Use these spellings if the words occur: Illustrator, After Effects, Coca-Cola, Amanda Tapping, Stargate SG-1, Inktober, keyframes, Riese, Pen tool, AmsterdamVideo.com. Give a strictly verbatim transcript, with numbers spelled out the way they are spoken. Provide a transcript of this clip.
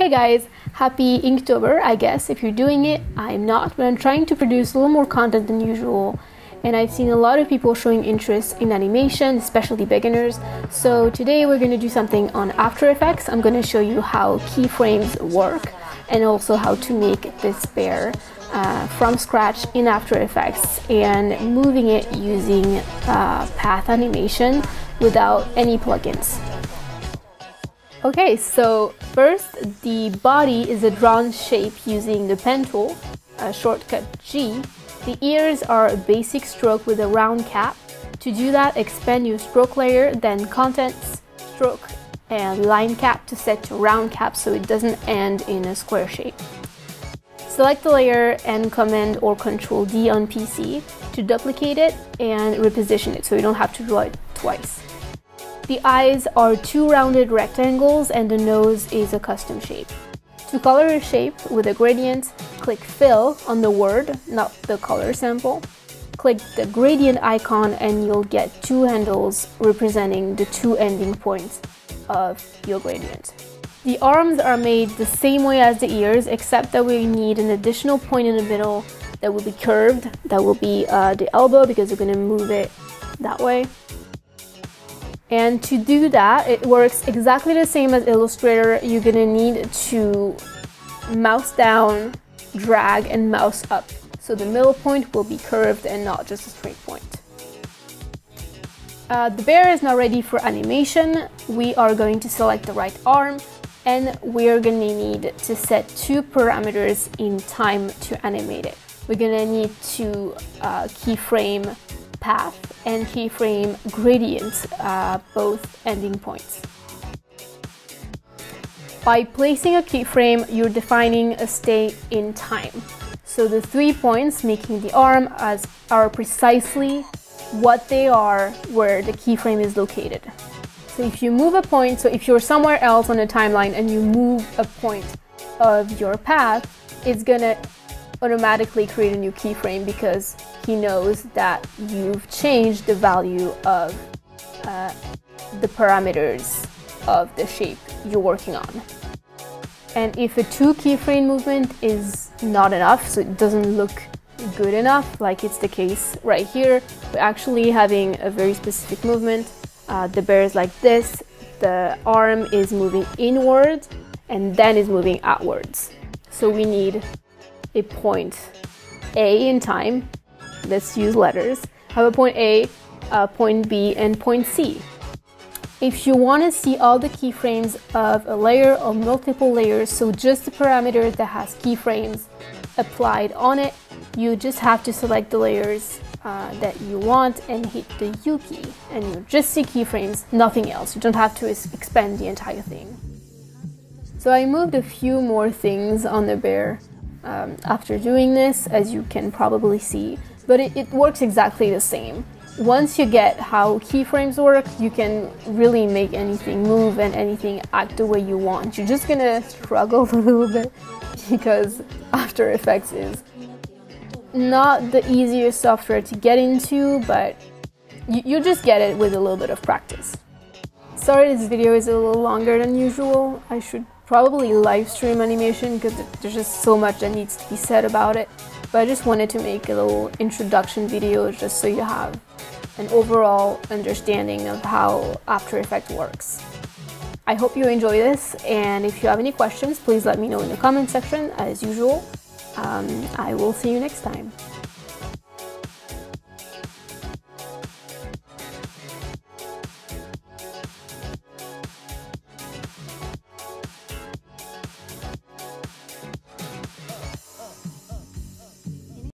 Hey guys, happy Inktober, I guess, if you're doing it. I'm not, but I'm trying to produce a little more content than usual. And I've seen a lot of people showing interest in animation, especially beginners. So today we're going to do something on After Effects. I'm going to show you how keyframes work and also how to make this bear uh, from scratch in After Effects and moving it using uh, path animation without any plugins. Okay, so first the body is a drawn shape using the pen tool, a shortcut G. The ears are a basic stroke with a round cap. To do that, expand your stroke layer, then contents, stroke, and line cap to set to round cap so it doesn't end in a square shape. Select the layer and Command or Control D on P C to duplicate it and reposition it so you don't have to draw it twice. The eyes are two rounded rectangles and the nose is a custom shape. To color a shape with a gradient, click Fill on the word, not the color sample. Click the gradient icon and you'll get two handles representing the two ending points of your gradient. The arms are made the same way as the ears, except that we need an additional point in the middle that will be curved. That will be uh, the elbow, because we're going to move it that way. And to do that, it works exactly the same as Illustrator. You're gonna need to mouse down, drag, and mouse up. So the middle point will be curved and not just a straight point. Uh, the bear is now ready for animation. We are going to select the right arm, and we're gonna need to set two parameters in time to animate it. We're gonna need to uh, keyframe path and keyframe gradient, uh, both ending points. By placing a keyframe, you're defining a state in time. So the three points making the arm as are precisely what they are where the keyframe is located. So if you move a point, so if you're somewhere else on a timeline and you move a point of your path, it's gonna automatically create a new keyframe because he knows that you've changed the value of uh, the parameters of the shape you're working on. And if a two keyframe movement is not enough, so it doesn't look good enough, like it's the case right here, we're actually having a very specific movement. Uh, the bear is like this, the arm is moving inward, and then is moving outwards. So we need a point A in time. Let's use letters. Have a point A, uh, point B, and point C. If you want to see all the keyframes of a layer or multiple layers, so just the parameter that has keyframes applied on it, you just have to select the layers uh, that you want and hit the U key, and you just see keyframes, nothing else. You don't have to expand the entire thing. So I moved a few more things on the bear um, after doing this, as you can probably see. But it, it works exactly the same. Once you get how keyframes work, you can really make anything move and anything act the way you want. You're just gonna struggle a little bit because After Effects is not the easiest software to get into, but you, you just get it with a little bit of practice. Sorry, this video is a little longer than usual. I should probably live stream animation because there's just so much that needs to be said about it. But I just wanted to make a little introduction video just so you have an overall understanding of how After Effects works. I hope you enjoy this, and if you have any questions, please let me know in the comment section as usual. Um, I will see you next time.